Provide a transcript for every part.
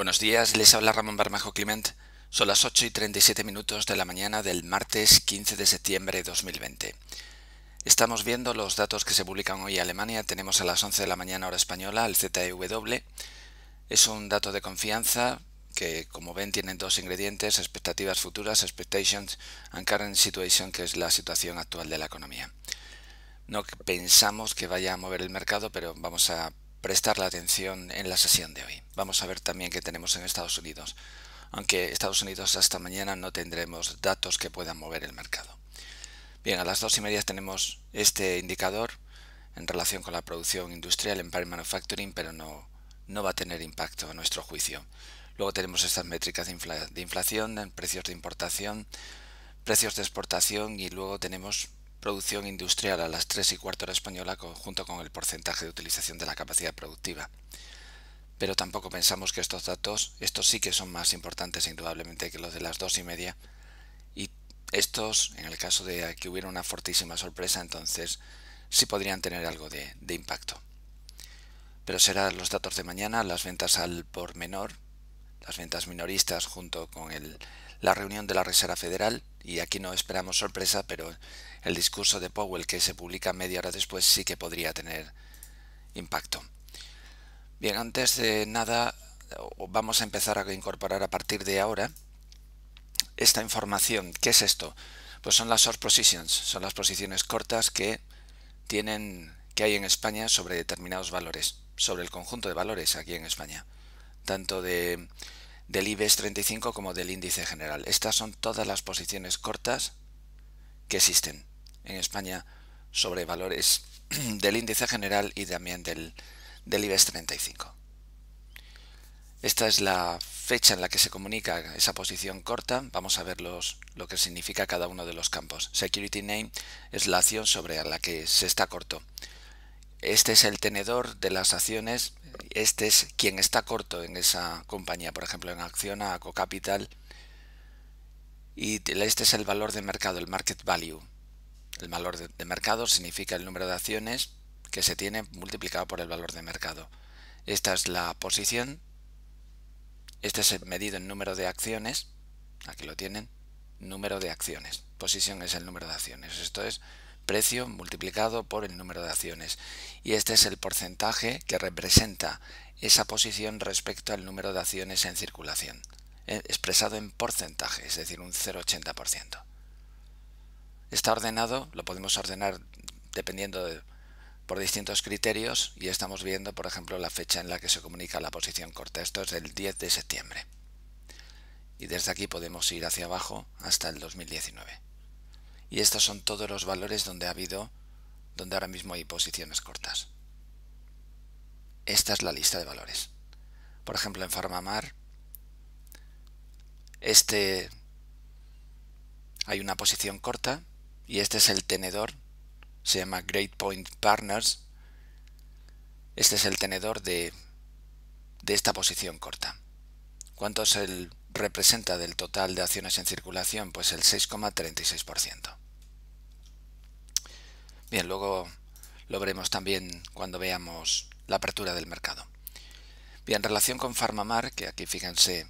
Buenos días, les habla Ramón Bermejo Climent. Son las 8:37 de la mañana del martes 15 de septiembre de 2020. Estamos viendo los datos que se publican hoy en Alemania. Tenemos a las 11 de la mañana hora española el ZEW. Es un dato de confianza que, como ven, tienen dos ingredientes: expectativas futuras, expectations, and current situation, que es la situación actual de la economía. No pensamos que vaya a mover el mercado, pero vamos a prestar la atención en la sesión de hoy. Vamos a ver también qué tenemos en Estados Unidos, aunque Estados Unidos hasta mañana no tendremos datos que puedan mover el mercado. Bien, a las 2:30 tenemos este indicador en relación con la producción industrial, Empire Manufacturing, pero no va a tener impacto a nuestro juicio. Luego tenemos estas métricas de inflación, precios de importación, precios de exportación, y luego tenemos producción industrial a las 3:15 hora española, junto con el porcentaje de utilización de la capacidad productiva. Pero tampoco pensamos que estos datos, estos sí que son más importantes indudablemente que los de las 2:30, y estos, en el caso de que hubiera una fortísima sorpresa, entonces sí podrían tener algo de impacto. Pero serán los datos de mañana, las ventas al por menor, las ventas minoristas, junto con la reunión de la Reserva Federal, y aquí no esperamos sorpresa, pero el discurso de Powell, que se publica media hora después, sí que podría tener impacto. Bien, antes de nada, vamos a empezar a incorporar a partir de ahora esta información. ¿Qué es esto? Pues son las short positions, son las posiciones cortas que hay en España sobre determinados valores, sobre el conjunto de valores aquí en España, tanto del IBEX 35 como del índice general. Estas son todas las posiciones cortas que existen en España sobre valores del índice general y también del IBEX 35. Esta es la fecha en la que se comunica esa posición corta. Vamos a ver lo que significa cada uno de los campos. Security Name es la acción sobre la que se está corto. Este es el tenedor de las acciones. Este es quien está corto en esa compañía, por ejemplo en Acciona, Aco Capital. Y este es el valor de mercado, el market value. El valor de mercado significa el número de acciones que se tiene multiplicado por el valor de mercado. Esta es la posición, este es el medido en número de acciones, aquí lo tienen, número de acciones. Posición es el número de acciones, esto es precio multiplicado por el número de acciones. Y este es el porcentaje que representa esa posición respecto al número de acciones en circulación, expresado en porcentaje, es decir, un 0,80%. Está ordenado, lo podemos ordenar dependiendo por distintos criterios, y estamos viendo, por ejemplo, la fecha en la que se comunica la posición corta. Esto es el 10 de septiembre. Y desde aquí podemos ir hacia abajo hasta el 2019. Y estos son todos los valores donde ahora mismo hay posiciones cortas. Esta es la lista de valores. Por ejemplo, en Farma Mar, hay una posición corta, y este es el tenedor. Se llama Great Point Partners. Este es el tenedor de esta posición corta. ¿Cuánto es representa del total de acciones en circulación? Pues el 6,36%. Bien, luego lo veremos también cuando veamos la apertura del mercado. Bien, en relación con PharmaMar, que aquí fíjense,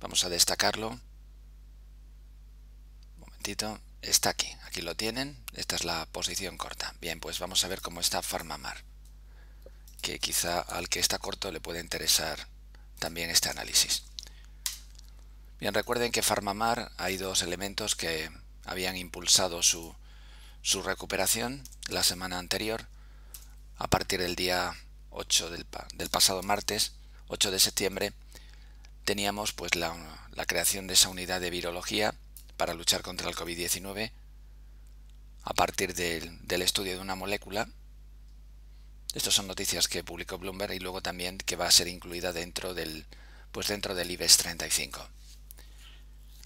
vamos a destacarlo. Un momentito. Está aquí lo tienen, esta es la posición corta. Bien, pues vamos a ver cómo está PharmaMar, que quizá al que está corto le puede interesar también este análisis. Bien, recuerden que PharmaMar hay dos elementos que habían impulsado su recuperación la semana anterior, a partir del día 8 del pasado martes, 8 de septiembre, teníamos pues la creación de esa unidad de virología para luchar contra el COVID-19 a partir del estudio de una molécula. Estas son noticias que publicó Bloomberg, y luego también que va a ser incluida dentro del IBEX 35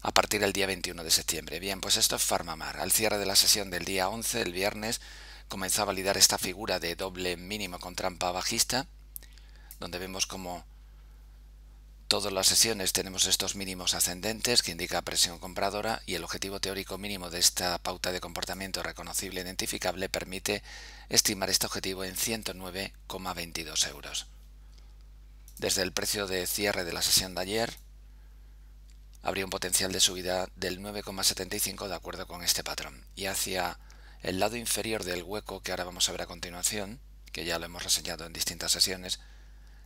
a partir del día 21 de septiembre. Bien, pues esto es PharmaMar. Al cierre de la sesión del día 11, el viernes, comenzó a validar esta figura de doble mínimo con trampa bajista, donde vemos como todas las sesiones tenemos estos mínimos ascendentes que indica presión compradora, y el objetivo teórico mínimo de esta pauta de comportamiento reconocible e identificable permite estimar este objetivo en 109,22 euros. Desde el precio de cierre de la sesión de ayer habría un potencial de subida del 9,75 de acuerdo con este patrón. Y hacia el lado inferior del hueco, que ahora vamos a ver a continuación, que ya lo hemos reseñado en distintas sesiones,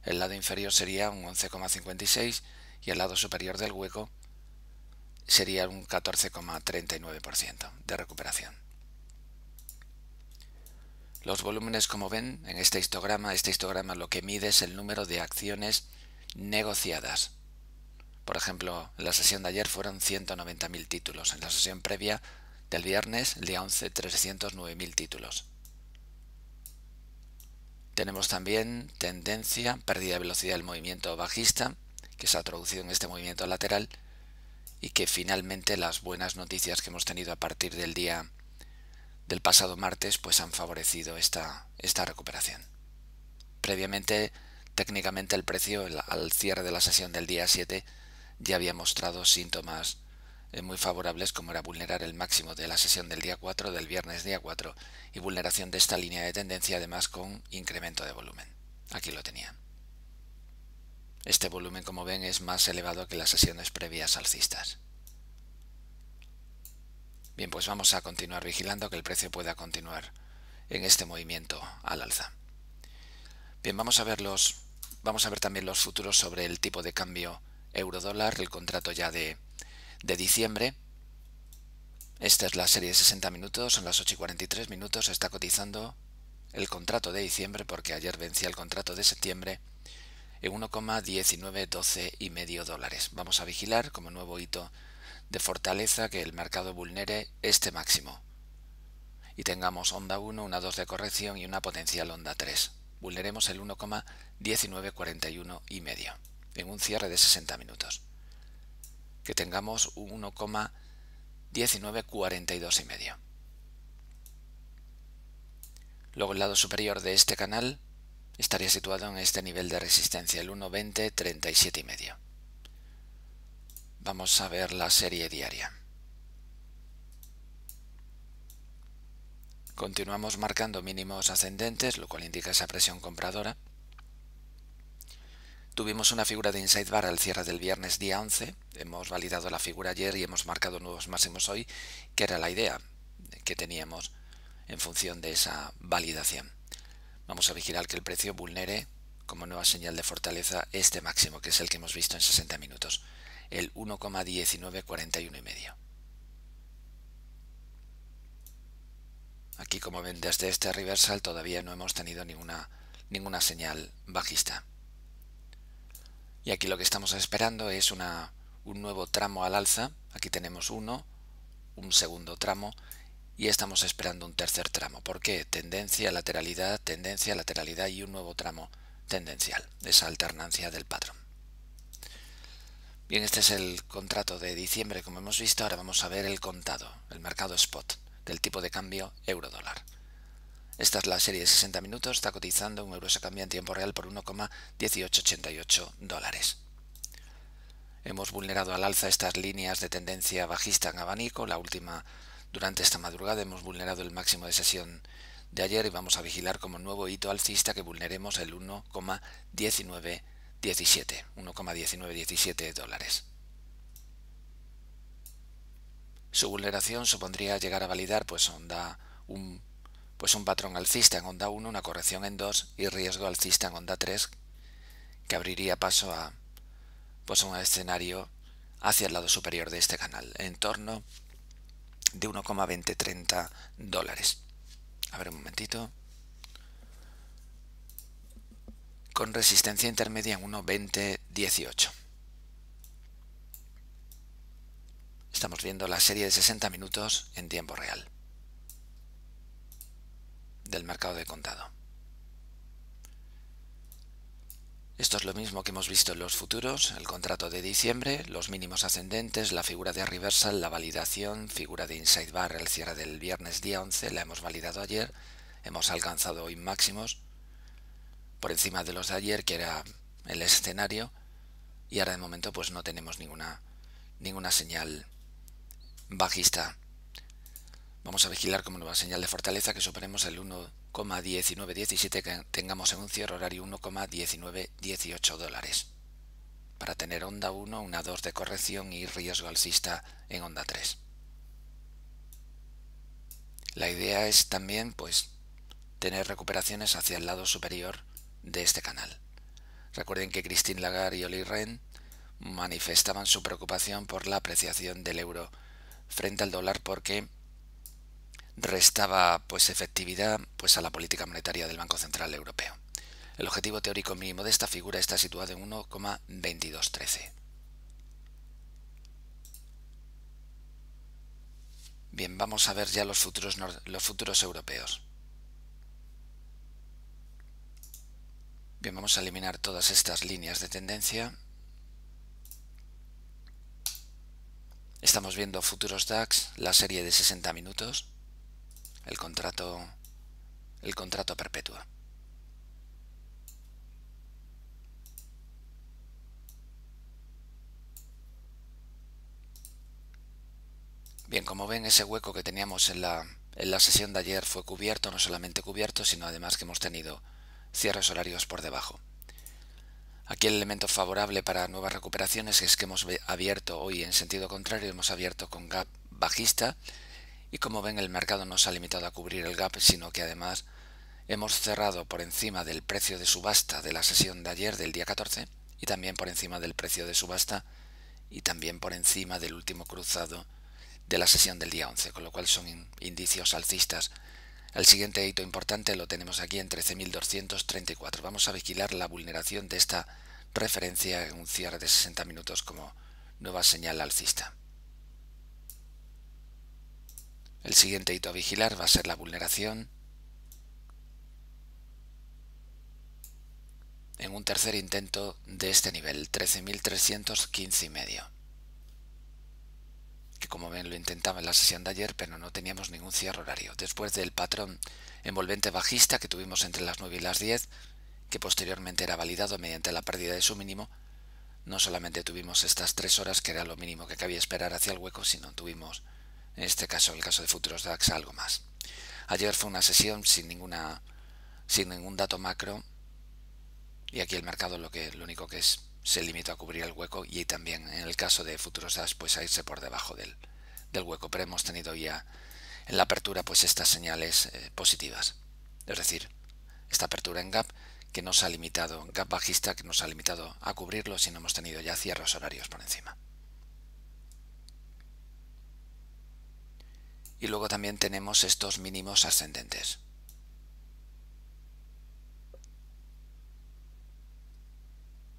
el lado inferior sería un 11,56 y el lado superior del hueco sería un 14,39% de recuperación. Los volúmenes, como ven en este histograma lo que mide es el número de acciones negociadas. Por ejemplo, en la sesión de ayer fueron 190.000 títulos, en la sesión previa del viernes, el día 11, 309.000 títulos. Tenemos también tendencia, pérdida de velocidad del movimiento bajista, que se ha traducido en este movimiento lateral, y que finalmente las buenas noticias que hemos tenido a partir del día del pasado martes pues han favorecido esta recuperación. Previamente, técnicamente, el precio al cierre de la sesión del día 7 ya había mostrado síntomas muy favorables, como era vulnerar el máximo de la sesión del día 4, del viernes día 4, y vulneración de esta línea de tendencia, además con incremento de volumen. Aquí lo tenía. Este volumen, como ven, es más elevado que las sesiones previas alcistas. Bien, pues vamos a continuar vigilando que el precio pueda continuar en este movimiento al alza. Bien, vamos a ver también los futuros sobre el tipo de cambio euro-dólar, el contrato ya de diciembre. Esta es la serie de 60 minutos, son las 8:43, está cotizando el contrato de diciembre porque ayer vencía el contrato de septiembre en 1,1912,5 dólares. Vamos a vigilar como nuevo hito de fortaleza que el mercado vulnere este máximo y tengamos onda 1, una 2 de corrección y una potencial onda 3. Vulneremos el 1,1941,5 en un cierre de 60 minutos. Que tengamos un 1,1942,5. Luego el lado superior de este canal estaría situado en este nivel de resistencia, el 1,2037,5. Vamos a ver la serie diaria. Continuamos marcando mínimos ascendentes, lo cual indica esa presión compradora. Tuvimos una figura de inside bar al cierre del viernes día 11, hemos validado la figura ayer y hemos marcado nuevos máximos hoy, que era la idea que teníamos en función de esa validación. Vamos a vigilar que el precio vulnere como nueva señal de fortaleza este máximo, que es el que hemos visto en 60 minutos, el 1,1941,5. Aquí, como ven, desde este reversal todavía no hemos tenido ninguna señal bajista. Y aquí lo que estamos esperando es un nuevo tramo al alza. Aquí tenemos un segundo tramo y estamos esperando un tercer tramo. ¿Por qué? Tendencia, lateralidad y un nuevo tramo tendencial. Esa alternancia del patrón. Bien, este es el contrato de diciembre, como hemos visto. Ahora vamos a ver el contado, el mercado spot del tipo de cambio euro-dólar. Esta es la serie de 60 minutos, está cotizando, un euro se cambia en tiempo real por 1,1888 dólares. Hemos vulnerado al alza estas líneas de tendencia bajista en abanico, la última durante esta madrugada, hemos vulnerado el máximo de sesión de ayer y vamos a vigilar como nuevo hito alcista que vulneremos el 1,1917 dólares. Su vulneración supondría llegar a validar pues un patrón alcista en onda 1, una corrección en 2 y riesgo alcista en onda 3, que abriría paso a un escenario hacia el lado superior de este canal, en torno de 1,2030 dólares. A ver un momentito. Con resistencia intermedia en 1,2018. Estamos viendo la serie de 60 minutos en tiempo real del mercado de contado. Esto es lo mismo que hemos visto en los futuros, el contrato de diciembre, los mínimos ascendentes, la figura de reversal, la validación, figura de inside bar, el cierre del viernes día 11, la hemos validado ayer, hemos alcanzado hoy máximos por encima de los de ayer, que era el escenario, y ahora de momento pues no tenemos ninguna señal bajista. Vamos a vigilar como nueva señal de fortaleza que superemos el 1,1917, que tengamos en un cierre horario 1,1918 dólares. Para tener onda 1, una 2 de corrección y riesgo alcista en onda 3. La idea es también pues tener recuperaciones hacia el lado superior de este canal. Recuerden que Christine Lagarde y Olli Rehn manifestaban su preocupación por la apreciación del euro frente al dólar porque restaba pues efectividad pues a la política monetaria del Banco Central Europeo. El objetivo teórico mínimo de esta figura está situado en 1,2213. Bien, vamos a ver ya los futuros europeos. Bien, vamos a eliminar todas estas líneas de tendencia. Estamos viendo futuros DAX, la serie de 60 minutos, el contrato perpetuo. Bien, como ven, ese hueco que teníamos en la sesión de ayer fue cubierto, no solamente cubierto, sino además que hemos tenido cierres horarios por debajo. Aquí el elemento favorable para nuevas recuperaciones es que hemos abierto hoy en sentido contrario, hemos abierto con gap bajista y como ven el mercado no se ha limitado a cubrir el gap, sino que además hemos cerrado por encima del precio de subasta de la sesión de ayer del día 14 y también por encima del precio de subasta y también por encima del último cruzado de la sesión del día 11, con lo cual son indicios alcistas. El siguiente hito importante lo tenemos aquí en 13.234. Vamos a vigilar la vulneración de esta referencia en un cierre de 60 minutos como nueva señal alcista. El siguiente hito a vigilar va a ser la vulneración en un tercer intento de este nivel, 13.315,5. que como ven lo intentaba en la sesión de ayer, pero no teníamos ningún cierre horario. Después del patrón envolvente bajista que tuvimos entre las 9 y las 10, que posteriormente era validado mediante la pérdida de su mínimo, no solamente tuvimos estas 3 horas, que era lo mínimo que cabía esperar hacia el hueco, sino tuvimos, en este caso, el caso de futuros DAX, algo más. Ayer fue una sesión sin ningún dato macro, y aquí el mercado lo único que se limitó a cubrir el hueco y también en el caso de futuros DAX pues a irse por debajo del hueco, pero hemos tenido ya en la apertura pues estas señales positivas, es decir, esta apertura en gap que nos ha limitado, gap bajista que nos ha limitado a cubrirlo, sino hemos tenido ya cierres horarios por encima. Y luego también tenemos estos mínimos ascendentes.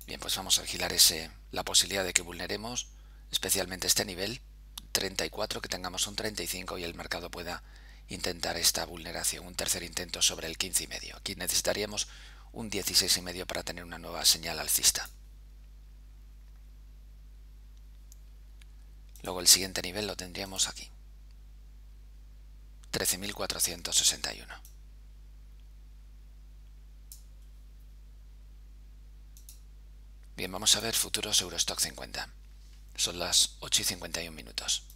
Bien, pues vamos a vigilar la posibilidad de que vulneremos, especialmente este nivel 34, que tengamos un 35 y el mercado pueda intentar esta vulneración, un tercer intento sobre el 15,5. Aquí necesitaríamos un 16,5 para tener una nueva señal alcista. Luego el siguiente nivel lo tendríamos aquí, 13.461. Bien, vamos a ver futuros Eurostoxx 50. Son las 8:51 minutos.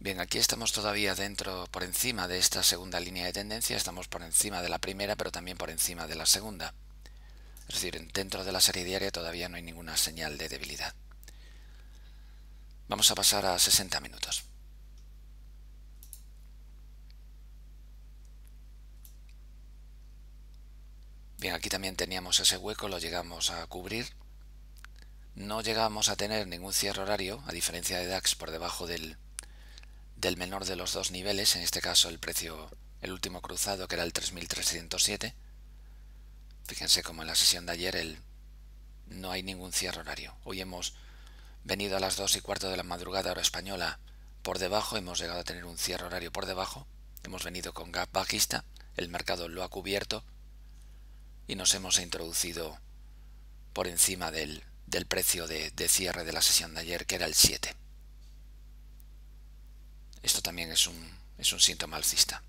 Bien, aquí estamos todavía dentro, por encima de esta segunda línea de tendencia. Estamos por encima de la primera, pero también por encima de la segunda. Es decir, dentro de la serie diaria todavía no hay ninguna señal de debilidad. Vamos a pasar a 60 minutos. Bien, aquí también teníamos ese hueco, lo llegamos a cubrir. No llegamos a tener ningún cierre horario, a diferencia de DAX, por debajo del menor de los dos niveles, en este caso el precio, el último cruzado, que era el 3.307. Fíjense como en la sesión de ayer no hay ningún cierre horario. Hoy hemos venido a las 2:15 de la madrugada hora española por debajo, hemos llegado a tener un cierre horario por debajo, hemos venido con gap bajista, el mercado lo ha cubierto y nos hemos introducido por encima del precio de cierre de la sesión de ayer, que era el 7. Esto también es un síntoma alcista.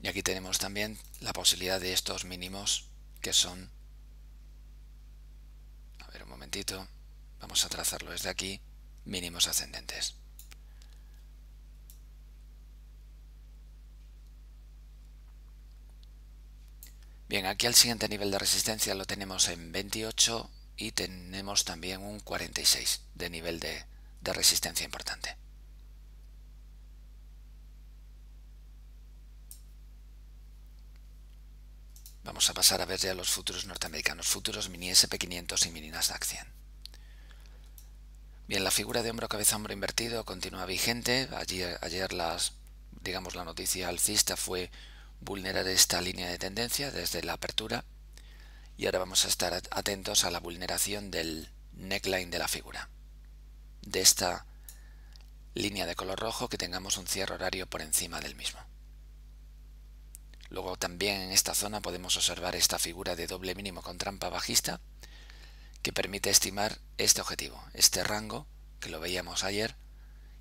Y aquí tenemos también la posibilidad de estos mínimos que son momentito, vamos a trazarlo desde aquí, mínimos ascendentes. Bien, aquí el siguiente nivel de resistencia lo tenemos en 28 y tenemos también un 46 de nivel de resistencia importante. Vamos a pasar a ver ya los futuros norteamericanos, futuros mini SP500 y mini Nasdaq 100. Bien, la figura de hombro-cabeza-hombro invertido continúa vigente. Ayer la noticia alcista fue vulnerar esta línea de tendencia desde la apertura y ahora vamos a estar atentos a la vulneración del neckline de la figura, de esta línea de color rojo, que tengamos un cierre horario por encima del mismo. Luego también en esta zona podemos observar esta figura de doble mínimo con trampa bajista que permite estimar este objetivo, este rango que lo veíamos ayer,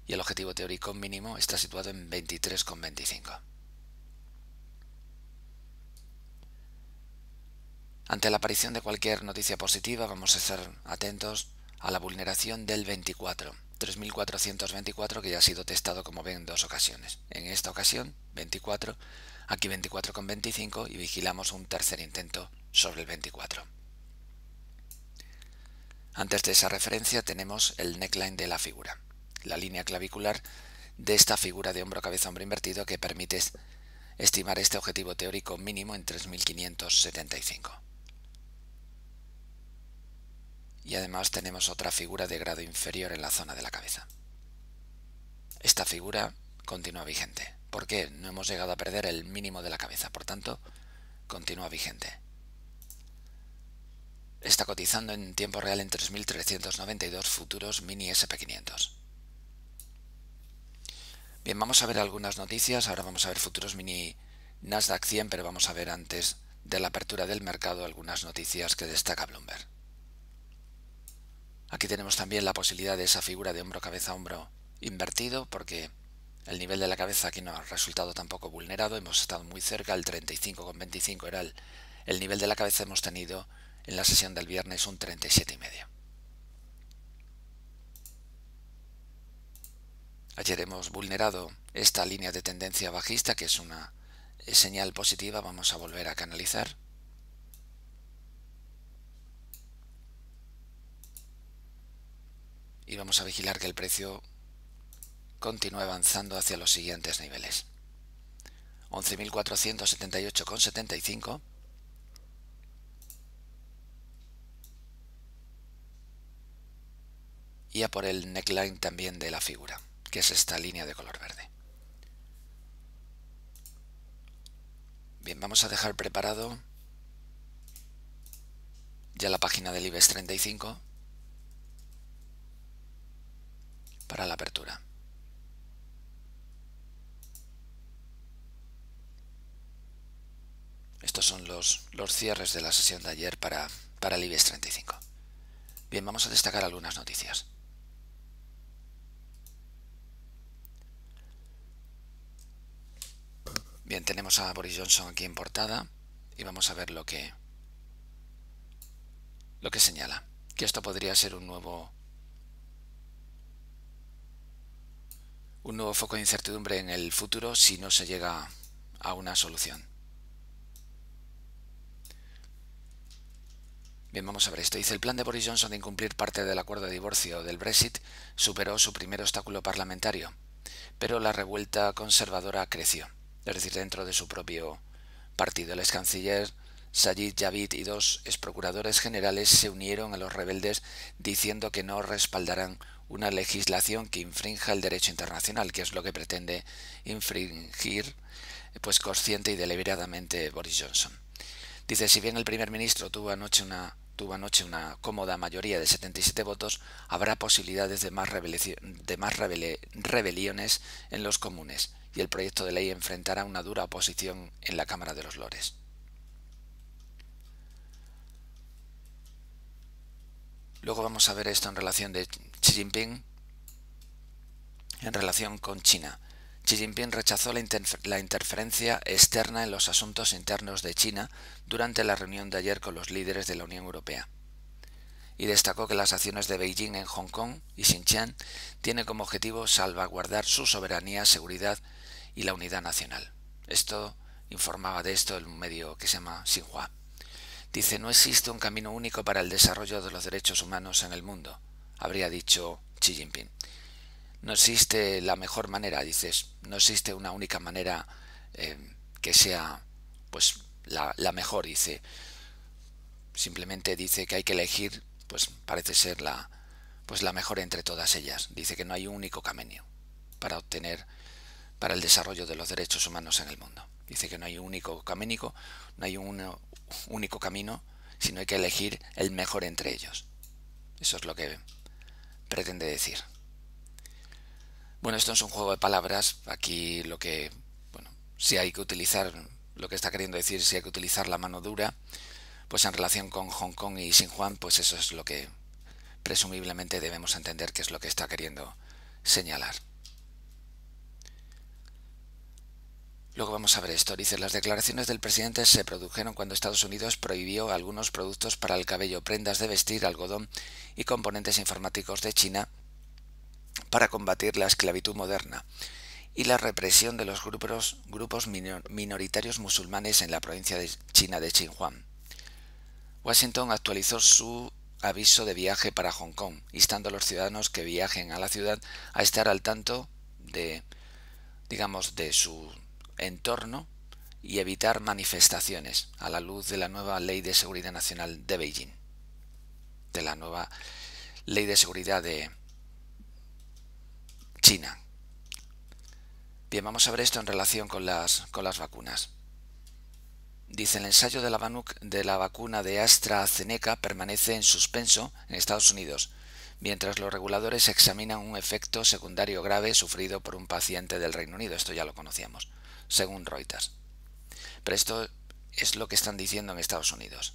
y el objetivo teórico mínimo está situado en 23,25. Ante la aparición de cualquier noticia positiva vamos a estar atentos a la vulneración del 24, 3.424, que ya ha sido testado como ven en dos ocasiones. En esta ocasión 24, aquí 24,25 y vigilamos un tercer intento sobre el 24. Antes de esa referencia tenemos el neckline de la figura, la línea clavicular de esta figura de hombro-cabeza-hombro invertido que permite estimar este objetivo teórico mínimo en 3.575. Y además tenemos otra figura de grado inferior en la zona de la cabeza. Esta figura continúa vigente, porque no hemos llegado a perder el mínimo de la cabeza, por tanto, continúa vigente. Está cotizando en tiempo real en 3.392 futuros mini SP500. Bien, vamos a ver algunas noticias. Ahora vamos a ver futuros mini Nasdaq 100, pero vamos a ver antes de la apertura del mercado algunas noticias que destaca Bloomberg. Aquí tenemos también la posibilidad de esa figura de hombro-cabeza-hombro invertido, porque el nivel de la cabeza aquí no ha resultado tampoco vulnerado, hemos estado muy cerca, el 35,25 era el nivel de la cabeza, hemos tenido en la sesión del viernes un 37,5. Ayer hemos vulnerado esta línea de tendencia bajista, que es una señal positiva, vamos a volver a canalizar. Y vamos a vigilar que el precio continúe avanzando hacia los siguientes niveles. 11.478,75. Y a por el neckline también de la figura, que es esta línea de color verde. Bien, vamos a dejar preparado ya la página del IBEX 35. Para la apertura. Estos son los cierres de la sesión de ayer para el IBEX 35. Bien, vamos a destacar algunas noticias. Bien, tenemos a Boris Johnson aquí en portada y vamos a ver lo que señala. Que esto podría ser un nuevo foco de incertidumbre en el futuro si no se llega a una solución. Bien, vamos a ver esto. Dice: el plan de Boris Johnson de incumplir parte del acuerdo de divorcio del Brexit superó su primer obstáculo parlamentario, pero la revuelta conservadora creció. Es decir, dentro de su propio partido. El ex canciller Sajid Javid y dos exprocuradores generales se unieron a los rebeldes diciendo que no respaldarán una legislación que infrinja el derecho internacional, que es lo que pretende infringir pues consciente y deliberadamente Boris Johnson. Dice, si bien el primer ministro tuvo anoche una cómoda mayoría de 77 votos, habrá posibilidades de más rebeliones en los comunes y el proyecto de ley enfrentará una dura oposición en la Cámara de los Lores. Luego vamos a ver esto en relación de Xi Jinping, en relación con China. Xi Jinping rechazó la interferencia externa en los asuntos internos de China durante la reunión de ayer con los líderes de la Unión Europea. y destacó que las acciones de Beijing en Hong Kong y Xinjiang tienen como objetivo salvaguardar su soberanía, seguridad y la unidad nacional. Esto informaba de esto el medio que se llama Xinhua. Dice, no existe un camino único para el desarrollo de los derechos humanos en el mundo, habría dicho Xi Jinping. No existe la mejor manera, dices, no existe una única manera que sea pues la mejor, dice. Simplemente dice que hay que elegir, pues parece ser la mejor entre todas ellas. Dice que no hay un único camino para el desarrollo de los derechos humanos en el mundo. Dice que no hay un único camino, sino hay que elegir el mejor entre ellos. Eso es lo que pretende decir. Bueno, esto es un juego de palabras. Aquí lo que, bueno, si hay que utilizar, lo que está queriendo decir, si hay que utilizar la mano dura, pues en relación con Hong Kong y Xinjiang, pues eso es lo que presumiblemente debemos entender que es lo que está queriendo señalar. Luego vamos a ver esto. Dice, las declaraciones del presidente se produjeron cuando Estados Unidos prohibió algunos productos para el cabello, prendas de vestir, algodón y componentes informáticos de China para combatir la esclavitud moderna y la represión de los grupos minoritarios musulmanes en la provincia de China de Xinjiang. Washington actualizó su aviso de viaje para Hong Kong, instando a los ciudadanos que viajen a la ciudad a estar al tanto de, digamos, de su entorno y evitar manifestaciones a la luz de la nueva Ley de Seguridad Nacional de Beijing, de la nueva Ley de Seguridad de China. Bien, vamos a ver esto en relación con las vacunas. Dice, el ensayo de la vacuna de AstraZeneca permanece en suspenso en Estados Unidos, mientras los reguladores examinan un efecto secundario grave sufrido por un paciente del Reino Unido. Esto ya lo conocíamos, según Reuters. Pero esto es lo que están diciendo en Estados Unidos,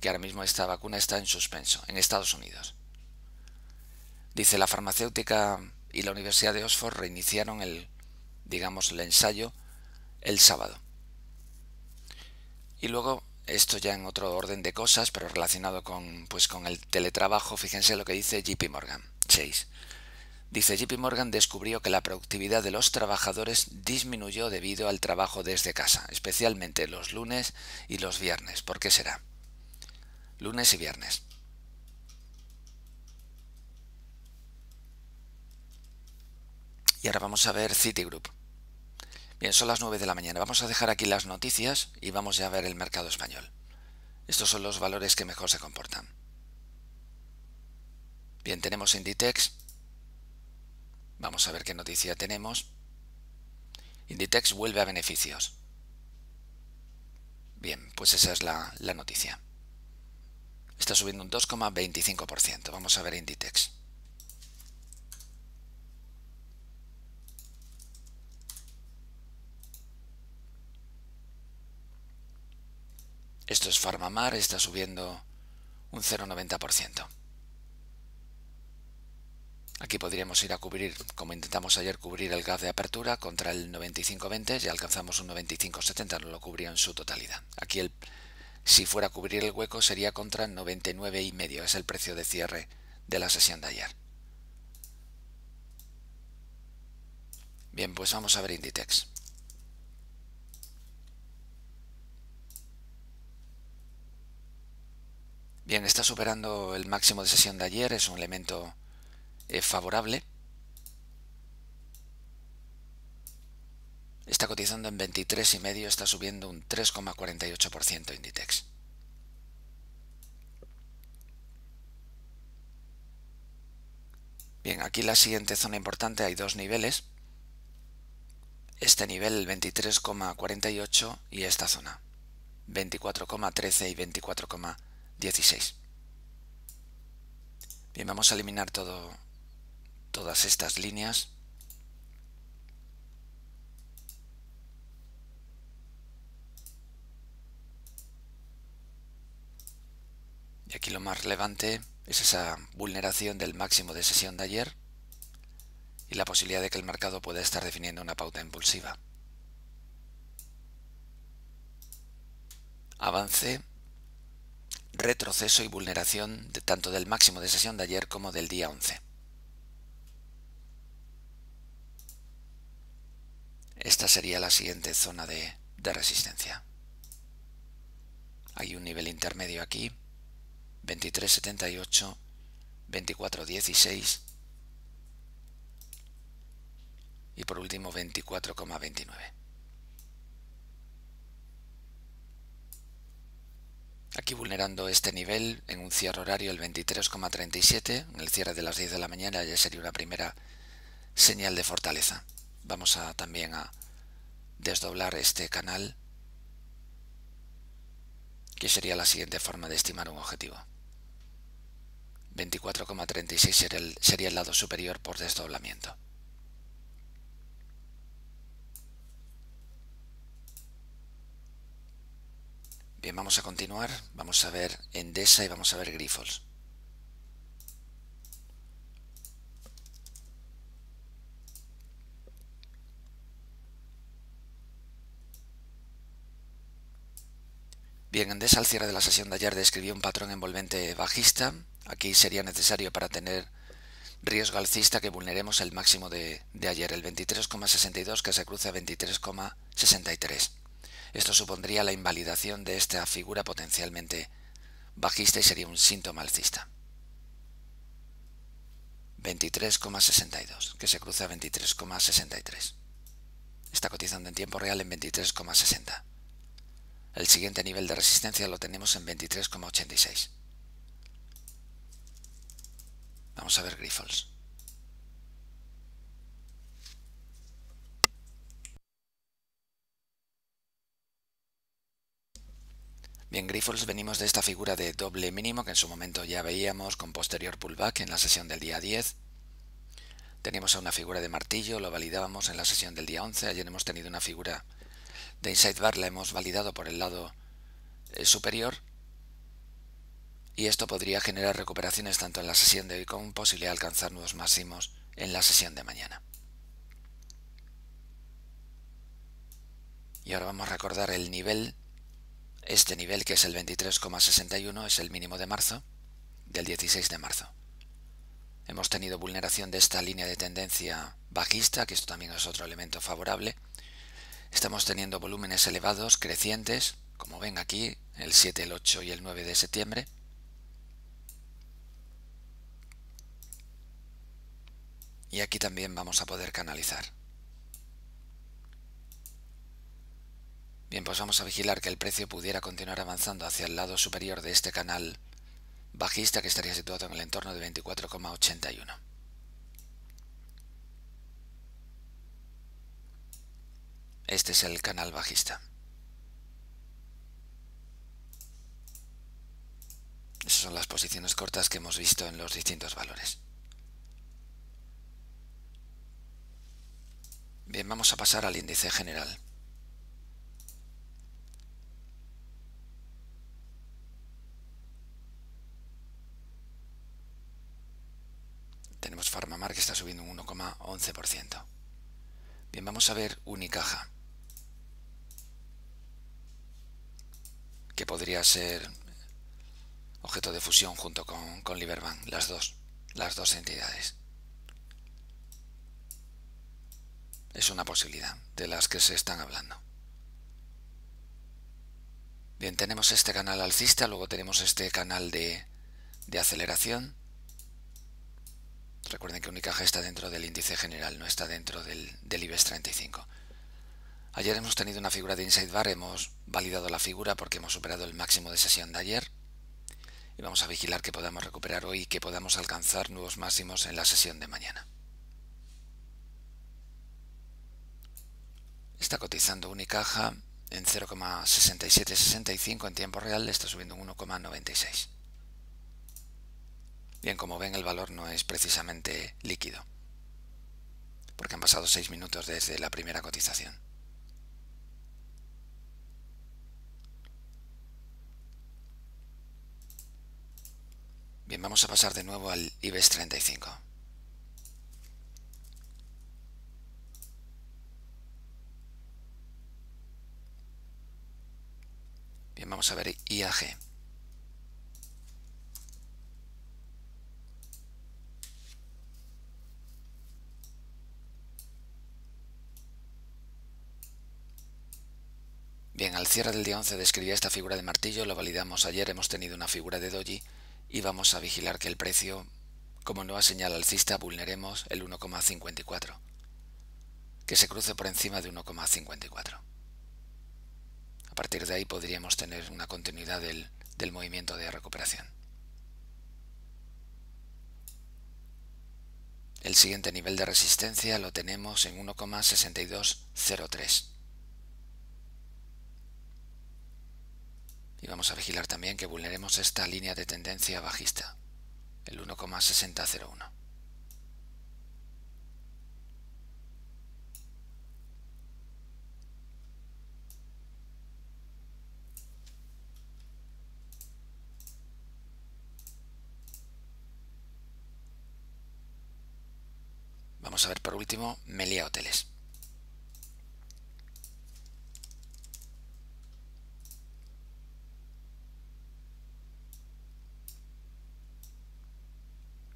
que ahora mismo esta vacuna está en suspenso en Estados Unidos. Dice, la farmacéutica y la Universidad de Oxford reiniciaron el ensayo el sábado. Y luego, esto ya en otro orden de cosas, pero relacionado con el teletrabajo, fíjense lo que dice J.P. Morgan Chase. Dice, J.P. Morgan descubrió que la productividad de los trabajadores disminuyó debido al trabajo desde casa, especialmente los lunes y los viernes. ¿Por qué será? Lunes y viernes. Y ahora vamos a ver Citigroup. Bien, son las 9 de la mañana. Vamos a dejar aquí las noticias y vamos ya a ver el mercado español. Estos son los valores que mejor se comportan. Bien, tenemos Inditex. Vamos a ver qué noticia tenemos. Inditex vuelve a beneficios. Bien, pues esa es la noticia. Está subiendo un 2,25%. Vamos a ver Inditex. Esto es Farma Mar, está subiendo un 0,90%. Aquí podríamos ir a cubrir, como intentamos ayer, cubrir el gap de apertura contra el 95,20. Ya alcanzamos un 95,70, no lo cubría en su totalidad. Aquí, si fuera a cubrir el hueco, sería contra 99,5. Es el precio de cierre de la sesión de ayer. Bien, pues vamos a ver Inditex. Bien, está superando el máximo de sesión de ayer, es un elemento favorable. Está cotizando en 23,5, está subiendo un 3,48% Inditex. Bien, aquí la siguiente zona importante, hay dos niveles. Este nivel, el 23,48, y esta zona, 24,13 y 24,16. Bien, vamos a eliminar todas estas líneas. Y aquí lo más relevante es esa vulneración del máximo de sesión de ayer y la posibilidad de que el mercado pueda estar definiendo una pauta impulsiva. Avance. retroceso y vulneración de tanto del máximo de sesión de ayer como del día 11. Esta sería la siguiente zona de resistencia. Hay un nivel intermedio aquí, 23.78, 24.16 y por último 24.29. Aquí vulnerando este nivel en un cierre horario el 23.37, en el cierre de las 10 de la mañana ya sería una primera señal de fortaleza. Vamos a también a desdoblar este canal, que sería la siguiente forma de estimar un objetivo. 24.36 sería el lado superior por desdoblamiento. Bien, vamos a continuar. Vamos a ver Endesa y vamos a ver Grifols. Bien, Endesa al cierre de la sesión de ayer describió un patrón envolvente bajista. Aquí sería necesario para tener riesgo alcista que vulneremos el máximo de ayer, el 23,62 que se cruza a 23,63. Esto supondría la invalidación de esta figura potencialmente bajista y sería un síntoma alcista. 23,62 que se cruza a 23,63. Está cotizando en tiempo real en 23,60. El siguiente nivel de resistencia lo tenemos en 23,86. Vamos a ver Grifols. Bien, Grifols venimos de esta figura de doble mínimo que en su momento ya veíamos con posterior pullback en la sesión del día 10. Teníamos a una figura de martillo, lo validábamos en la sesión del día 11. Ayer hemos tenido una figura de inside bar, la hemos validado por el lado superior y esto podría generar recuperaciones tanto en la sesión de hoy como posibilidad de alcanzar nuevos máximos en la sesión de mañana. Y ahora vamos a recordar el nivel, este nivel que es el 23,61, es el mínimo de marzo, del 16 de marzo. Hemos tenido vulneración de esta línea de tendencia bajista, que esto también es otro elemento favorable. Estamos teniendo volúmenes elevados, crecientes, como ven aquí, el 7, el 8 y el 9 de septiembre. Y aquí también vamos a poder canalizar. Bien, pues vamos a vigilar que el precio pudiera continuar avanzando hacia el lado superior de este canal bajista que estaría situado en el entorno de 24,81. Este es el canal bajista. Esas son las posiciones cortas que hemos visto en los distintos valores. Bien, vamos a pasar al índice general. Tenemos Farma Mar que está subiendo un 1,11%. Bien, vamos a ver Unicaja, que podría ser objeto de fusión junto con Liberbank, las dos entidades. Es una posibilidad de las que se están hablando. Bien, tenemos este canal alcista, luego tenemos este canal de aceleración. Recuerden que Unicaja está dentro del índice general, no está dentro del IBEX 35. Ayer hemos tenido una figura de inside bar, hemos validado la figura porque hemos superado el máximo de sesión de ayer y vamos a vigilar que podamos recuperar hoy y que podamos alcanzar nuevos máximos en la sesión de mañana. Está cotizando Unicaja en 0,6765 en tiempo real, está subiendo un 1,96. Bien, como ven el valor no es precisamente líquido, porque han pasado 6 minutos desde la primera cotización. Bien, vamos a pasar de nuevo al IBEX 35. Bien, vamos a ver IAG. Bien, al cierre del día 11 describía esta figura de martillo, lo validamos ayer, hemos tenido una figura de doji y vamos a vigilar que el precio, como nueva señal alcista, vulneremos el 1,54, que se cruce por encima de 1,54. A partir de ahí podríamos tener una continuidad del movimiento de recuperación. El siguiente nivel de resistencia lo tenemos en 1,6203. Y vamos a vigilar también que vulneremos esta línea de tendencia bajista, el 1,6001. Vamos a ver por último Meliá Hoteles.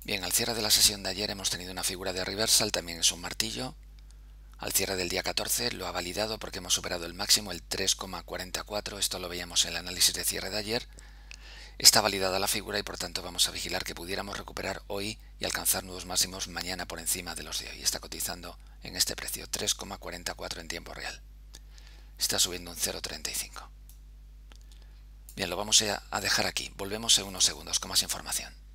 Bien, al cierre de la sesión de ayer hemos tenido una figura de reversal, también es un martillo. Al cierre del día 14 lo ha validado porque hemos superado el máximo, el 3,44, esto lo veíamos en el análisis de cierre de ayer. Está validada la figura y por tanto vamos a vigilar que pudiéramos recuperar hoy y alcanzar nuevos máximos mañana por encima de los de hoy. Está cotizando en este precio, 3,44 en tiempo real. Está subiendo un 0,35. Bien, lo vamos a dejar aquí. Volvemos en unos segundos con más información.